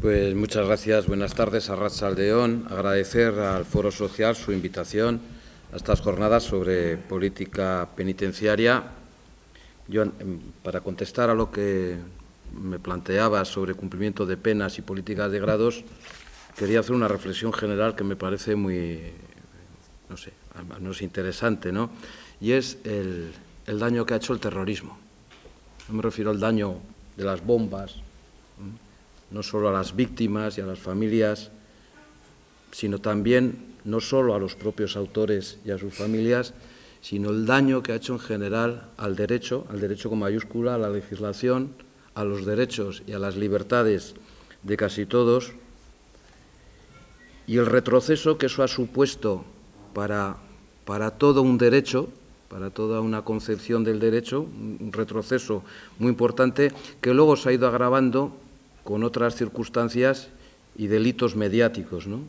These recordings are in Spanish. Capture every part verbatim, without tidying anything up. Pues muchas gracias. Buenas tardes, Arrasaldeón. Agradecer al Foro Social su invitación a estas jornadas sobre política penitenciaria. Yo, para contestar a lo que me planteaba sobre cumplimiento de penas y políticas de grados, quería hacer una reflexión general que me parece muy, no sé, al menos interesante, ¿no? Y es el, el daño que ha hecho el terrorismo. No me refiero al daño de las bombas, no solo a las víctimas y a las familias, sino también no solo a los propios autores y a sus familias, sino el daño que ha hecho en general al derecho, al derecho con mayúscula, a la legislación, a los derechos y a las libertades de casi todos, y el retroceso que eso ha supuesto para, para todo un derecho, para toda una concepción del derecho, un retroceso muy importante que luego se ha ido agravando con otras circunstancias y delitos mediáticos, ¿no?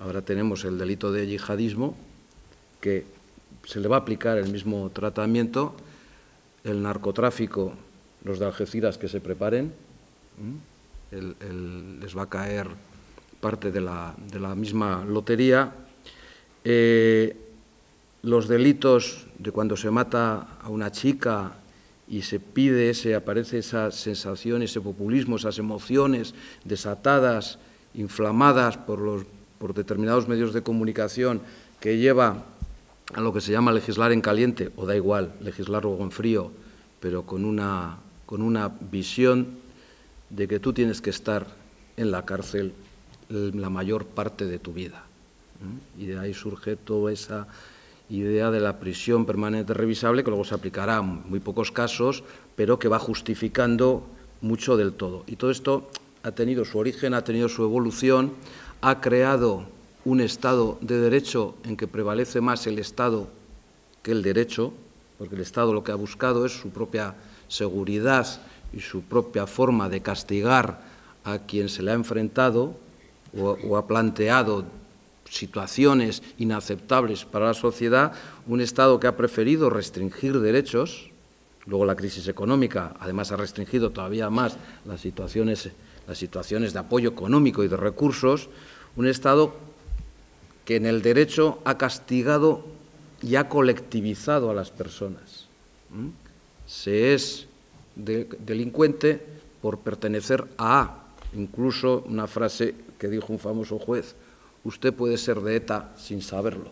Ahora tenemos el delito de yihadismo, que se le va a aplicar el mismo tratamiento, el narcotráfico, los de Algeciras que se preparen, el, el, les va a caer parte de la, de la misma lotería, eh, los delitos de cuando se mata a una chica y se pide, se aparece esa sensación, ese populismo, esas emociones desatadas, inflamadas por, los, por determinados medios de comunicación, que lleva a lo que se llama legislar en caliente, o da igual, legislar luego en frío, pero con una, con una visión de que tú tienes que estar en la cárcel la mayor parte de tu vida. ¿Eh? Y de ahí surge toda esa idea de la prisión permanente revisable, que luego se aplicará en muy pocos casos, pero que va justificando mucho del todo. Y todo esto ha tenido su origen, ha tenido su evolución, ha creado un Estado de derecho en que prevalece más el Estado que el derecho, porque el Estado lo que ha buscado es su propia seguridad y su propia forma de castigar a quien se le ha enfrentado o, o ha planteado situaciones inaceptables para la sociedad, un Estado que ha preferido restringir derechos, luego la crisis económica además ha restringido todavía más las situaciones, las situaciones de apoyo económico y de recursos, un Estado que en el derecho ha castigado y ha colectivizado a las personas. ¿Mm? Se es de, delincuente por pertenecer a A, incluso una frase que dijo un famoso juez: usted puede ser de ETA sin saberlo.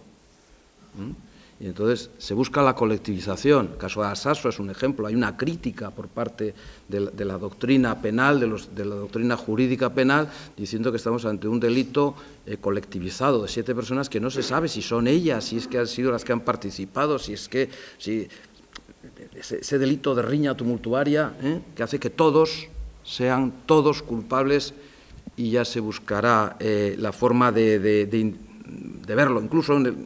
¿Mm? Y entonces se busca la colectivización. El caso de Asasso es un ejemplo. Hay una crítica por parte de la, de la doctrina penal, de, los, de la doctrina jurídica penal, diciendo que estamos ante un delito eh, colectivizado de siete personas que no se sabe si son ellas, si es que han sido las que han participado, si es que si, ese, ese delito de riña tumultuaria, ¿eh? que hace que todos sean todos culpables, y ya se buscará eh, la forma de, de, de, de verlo. Incluso en, el,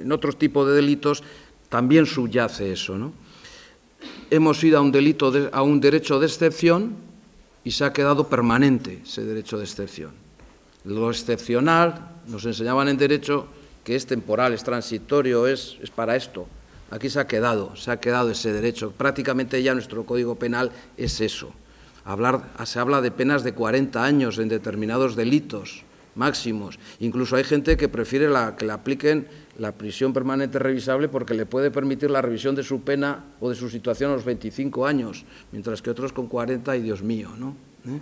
en otros tipos de delitos también subyace eso, ¿no? Hemos ido a un, delito de, a un derecho de excepción y se ha quedado permanente ese derecho de excepción. Lo excepcional, nos enseñaban en derecho que es temporal, es transitorio, es, es para esto. Aquí se ha quedado, se ha quedado ese derecho. Prácticamente ya nuestro Código Penal es eso. Hablar, se habla de penas de cuarenta años en determinados delitos máximos. Incluso hay gente que prefiere la, que le apliquen la prisión permanente revisable porque le puede permitir la revisión de su pena o de su situación a los veinticinco años, mientras que otros con cuarenta, y Dios mío, ¿no? ¿Eh?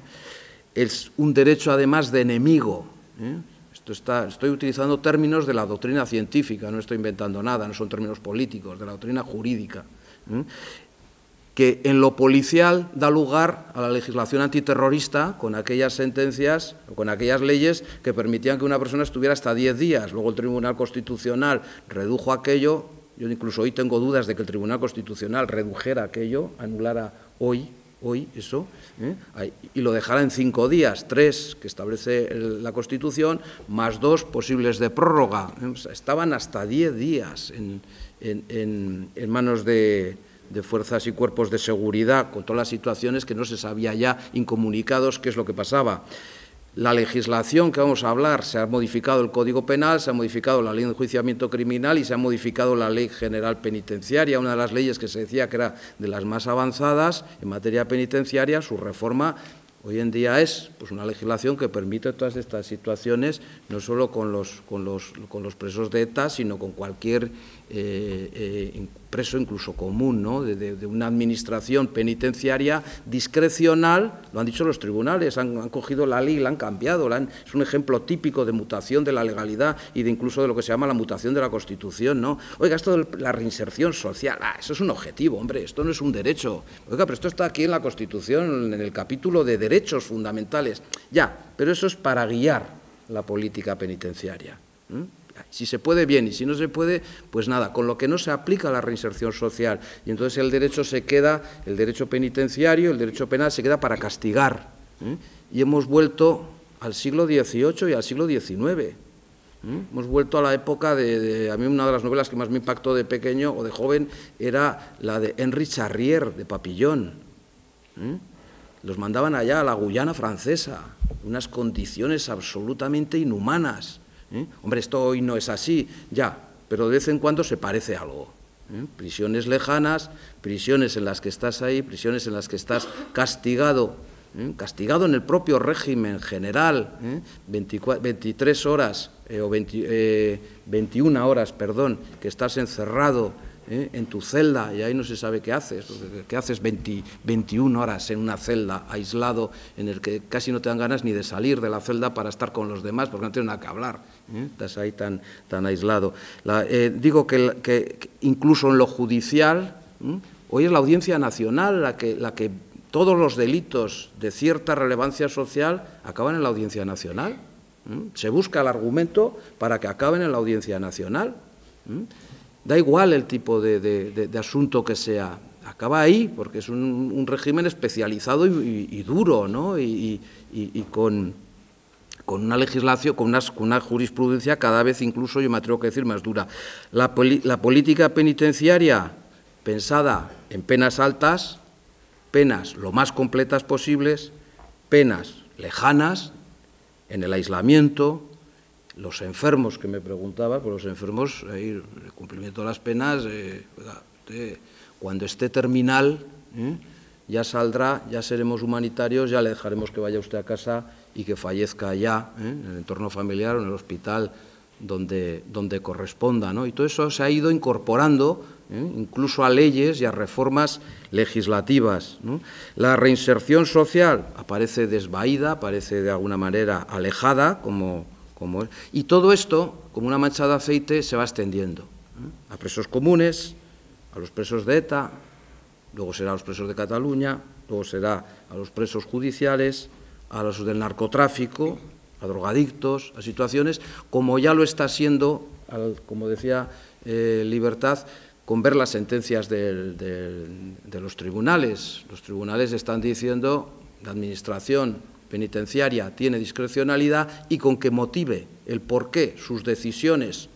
Es un derecho además de enemigo, ¿eh? Esto está, estoy utilizando términos de la doctrina científica, no estoy inventando nada, no son términos políticos, de la doctrina jurídica, ¿eh? que en lo policial da lugar a la legislación antiterrorista con aquellas sentencias o con aquellas leyes que permitían que una persona estuviera hasta diez días. Luego el Tribunal Constitucional redujo aquello. Yo incluso hoy tengo dudas de que el Tribunal Constitucional redujera aquello, anulara hoy, hoy eso, ¿eh? y lo dejara en cinco días, tres que establece la Constitución, más dos posibles de prórroga. O sea, estaban hasta diez días en, en, en, en manos de... de fuerzas y cuerpos de seguridad, con todas las situaciones que no se sabía ya, incomunicados, qué es lo que pasaba. La legislación que vamos a hablar, se ha modificado el Código Penal, se ha modificado la Ley de Enjuiciamiento Criminal y se ha modificado la Ley General Penitenciaria, una de las leyes que se decía que era de las más avanzadas en materia penitenciaria. Su reforma Hoy en día es pues, una legislación que permite todas estas situaciones, no solo con los, con los, con los presos de ETA, sino con cualquier eh, eh, preso incluso común, ¿no? de, de, de una administración penitenciaria discrecional. Lo han dicho los tribunales, han, han cogido la ley, la han cambiado, la han, es un ejemplo típico de mutación de la legalidad y de incluso de lo que se llama la mutación de la Constitución, ¿no? Oiga, esto de la reinserción social, ah, eso es un objetivo, hombre, esto no es un derecho. Oiga, pero esto está aquí en la Constitución, en el capítulo de derechos fundamentales, ya, pero eso es para guiar la política penitenciaria. ¿Mm? Si se puede, bien, y si no se puede, pues nada, con lo que no se aplica la reinserción social. Y entonces el derecho se queda, el derecho penitenciario, el derecho penal se queda para castigar. ¿Mm? Y hemos vuelto al siglo dieciocho y al siglo diecinueve. ¿Mm? Hemos vuelto a la época de, de... A mí una de las novelas que más me impactó de pequeño o de joven era la de Henri Charrier, de Papillón. ¿Mm? Los mandaban allá a la Guayana francesa, unas condiciones absolutamente inhumanas. ¿Eh? Hombre, esto hoy no es así, ya, pero de vez en cuando se parece a algo. ¿Eh? Prisiones lejanas, prisiones en las que estás ahí, prisiones en las que estás castigado, ¿eh? castigado en el propio régimen general, ¿eh? veinticuatro, veintitrés horas eh, o veinte, eh, veintiuna horas, perdón, que estás encerrado. ¿Eh? en tu celda, y ahí no se sabe qué haces, qué haces veintiuna horas en una celda, aislado, en el que casi no te dan ganas ni de salir de la celda para estar con los demás, porque no tienes nada que hablar, ¿eh? estás ahí tan, tan aislado. La, eh, digo que, que incluso en lo judicial, ¿eh? hoy es la Audiencia Nacional la que, la que todos los delitos de cierta relevancia social acaban en la Audiencia Nacional, ¿eh? se busca el argumento para que acaben en la Audiencia Nacional, ¿eh? Da igual el tipo de, de, de, de asunto que sea, acaba ahí, porque es un, un régimen especializado y, y, y duro, ¿no? y, y, y con, con una legislación, con una, con una jurisprudencia cada vez incluso, yo me atrevo a decir, más dura. La, poli, la política penitenciaria pensada en penas altas, penas lo más completas posibles, penas lejanas, en el aislamiento. Los enfermos, que me preguntaba, por los enfermos, eh, el cumplimiento de las penas, eh, eh, cuando esté terminal, eh, ya saldrá, ya seremos humanitarios, ya le dejaremos que vaya usted a casa y que fallezca allá, eh, en el entorno familiar o en el hospital donde, donde corresponda, ¿no? Y todo eso se ha ido incorporando, eh, incluso a leyes y a reformas legislativas, ¿no? La reinserción social aparece desvaída, aparece de alguna manera alejada, como... Como es. Y todo esto, como una mancha de aceite, se va extendiendo, ¿eh? a presos comunes, a los presos de ETA, luego será a los presos de Cataluña, luego será a los presos judiciales, a los del narcotráfico, a drogadictos, a situaciones, como ya lo está siendo, al, como decía eh, Libertad, con ver las sentencias del, del, de los tribunales. Los tribunales están diciendo, la administración penitenciaria tiene discrecionalidad y con que motive el por qué sus decisiones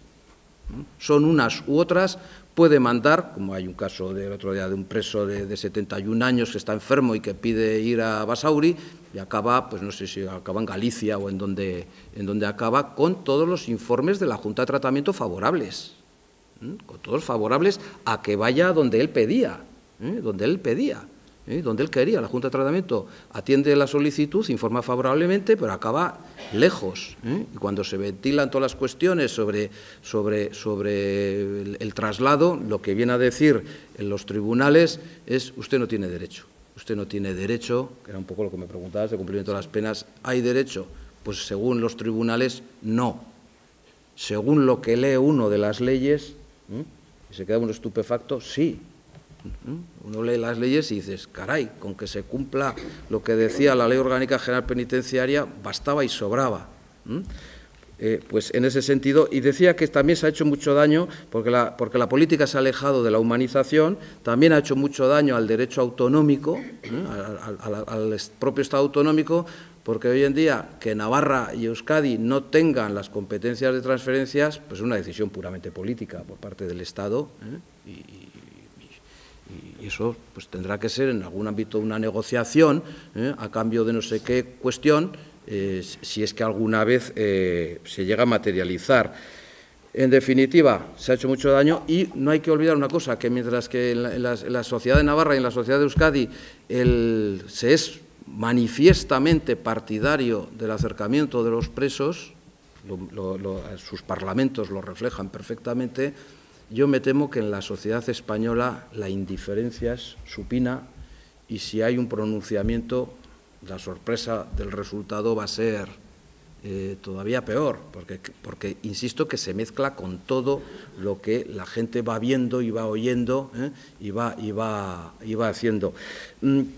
son unas u otras, puede mandar, como hay un caso del otro día de un preso de, de setenta y un años que está enfermo y que pide ir a Basauri y acaba, pues no sé si acaba en Galicia o en donde, en donde acaba, con todos los informes de la Junta de Tratamiento favorables, ¿eh? con todos favorables a que vaya donde él pedía, ¿eh? donde él pedía. ¿Eh? donde él quería, la Junta de Tratamiento atiende la solicitud, informa favorablemente, pero acaba lejos, ¿eh? y cuando se ventilan todas las cuestiones sobre, sobre, sobre el, el traslado, lo que viene a decir en los tribunales es: usted no tiene derecho, usted no tiene derecho, que era un poco lo que me preguntabas, de cumplimiento de las penas, ¿hay derecho? Pues según los tribunales, no. Según lo que lee uno de las leyes, ¿eh? y se queda uno estupefacto, sí. Uno lee las leyes y dices, caray, con que se cumpla lo que decía la Ley Orgánica General Penitenciaria, bastaba y sobraba. ¿Mm? Eh, pues en ese sentido, y decía que también se ha hecho mucho daño, porque la, porque la política se ha alejado de la humanización, también ha hecho mucho daño al derecho autonómico, ¿eh? al, al, al propio Estado autonómico, porque hoy en día que Navarra y Euskadi no tengan las competencias de transferencias, pues es una decisión puramente política por parte del Estado, ¿eh? y, y Y eso pues tendrá que ser en algún ámbito una negociación, ¿eh? a cambio de no sé qué cuestión, eh, si es que alguna vez eh, se llega a materializar. En definitiva, se ha hecho mucho daño y no hay que olvidar una cosa, que mientras que en la, en la, en la sociedad de Navarra y en la sociedad de Euskadi el, se es manifiestamente partidario del acercamiento de los presos, lo, lo, lo, sus parlamentos lo reflejan perfectamente, yo me temo que en la sociedad española la indiferencia es supina y si hay un pronunciamiento, la sorpresa del resultado va a ser eh, todavía peor, porque, porque insisto que se mezcla con todo lo que la gente va viendo y va oyendo eh, y, va, y, va, y va haciendo.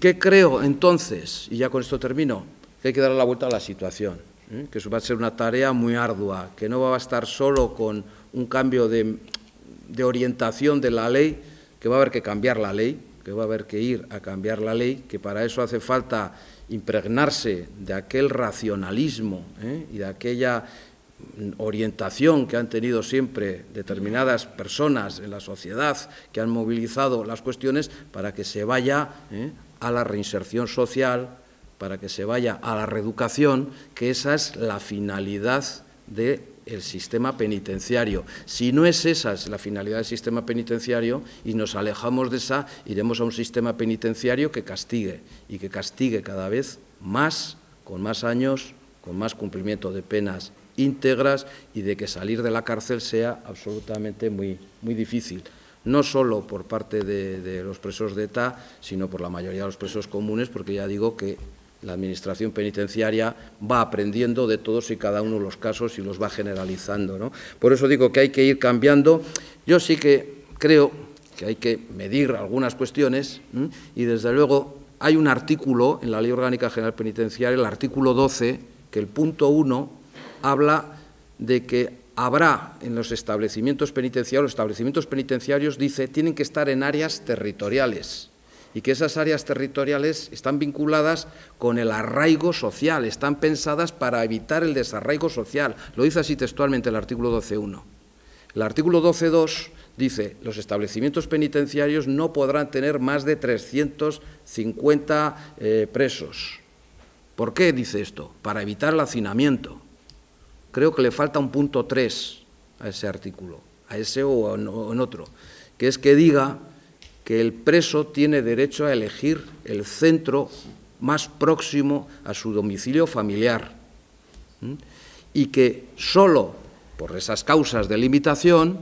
¿Qué creo entonces? Y ya con esto termino, que hay que darle la vuelta a la situación, eh, que eso va a ser una tarea muy ardua, que no va a bastar solo con un cambio de, de orientación de la ley, que va a haber que cambiar la ley, que va a haber que ir a cambiar la ley, que para eso hace falta impregnarse de aquel racionalismo ¿eh? y de aquella orientación que han tenido siempre determinadas personas en la sociedad que han movilizado las cuestiones para que se vaya ¿eh? a la reinserción social, para que se vaya a la reeducación, que esa es la finalidad de el sistema penitenciario. Si no es esa es la finalidad del sistema penitenciario y nos alejamos de esa, iremos a un sistema penitenciario que castigue y que castigue cada vez más, con más años, con más cumplimiento de penas íntegras y de que salir de la cárcel sea absolutamente muy, muy difícil. No solo por parte de, de los presos de ETA, sino por la mayoría de los presos comunes, porque ya digo que la administración penitenciaria va aprendiendo de todos y cada uno de los casos y los va generalizando, ¿no? Por eso digo que hay que ir cambiando. Yo sí que creo que hay que medir algunas cuestiones, ¿eh? y desde luego hay un artículo en la Ley Orgánica General Penitenciaria, el artículo doce, que el punto uno habla de que habrá en los establecimientos penitenciarios, los establecimientos penitenciarios, dice, tienen que estar en áreas territoriales, y que esas áreas territoriales están vinculadas con el arraigo social, están pensadas para evitar el desarraigo social. Lo dice así textualmente el artículo doce punto uno. El artículo doce punto dos dice, los establecimientos penitenciarios no podrán tener más de trescientos cincuenta eh, presos. ¿Por qué dice esto? Para evitar el hacinamiento. Creo que le falta un punto tres a ese artículo, a ese o en otro, que es que diga que el preso tiene derecho a elegir el centro más próximo a su domicilio familiar ¿m? y que solo por esas causas de limitación,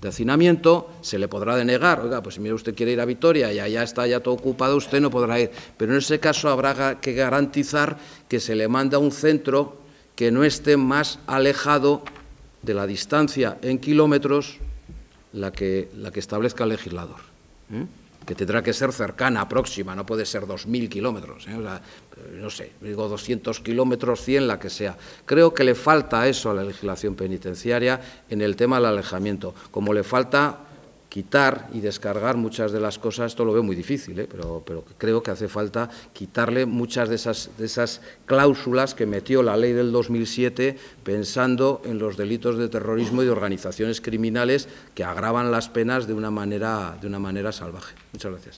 de hacinamiento, se le podrá denegar. Oiga, pues si mira, usted quiere ir a Vitoria y allá está ya todo ocupado, usted no podrá ir. Pero en ese caso habrá que garantizar que se le manda a un centro que no esté más alejado de la distancia en kilómetros la que, la que establezca el legislador. ¿Eh? que tendrá que ser cercana, próxima, no puede ser dos mil kilómetros, ¿eh? o sea, no sé, digo doscientos kilómetros, cien, la que sea. Creo que le falta eso a la legislación penitenciaria en el tema del alejamiento, como le falta quitar y descargar muchas de las cosas, esto lo veo muy difícil, ¿eh? pero, pero creo que hace falta quitarle muchas de esas, de esas cláusulas que metió la ley del dos mil siete pensando en los delitos de terrorismo y de organizaciones criminales que agravan las penas de una manera, de una manera salvaje. Muchas gracias.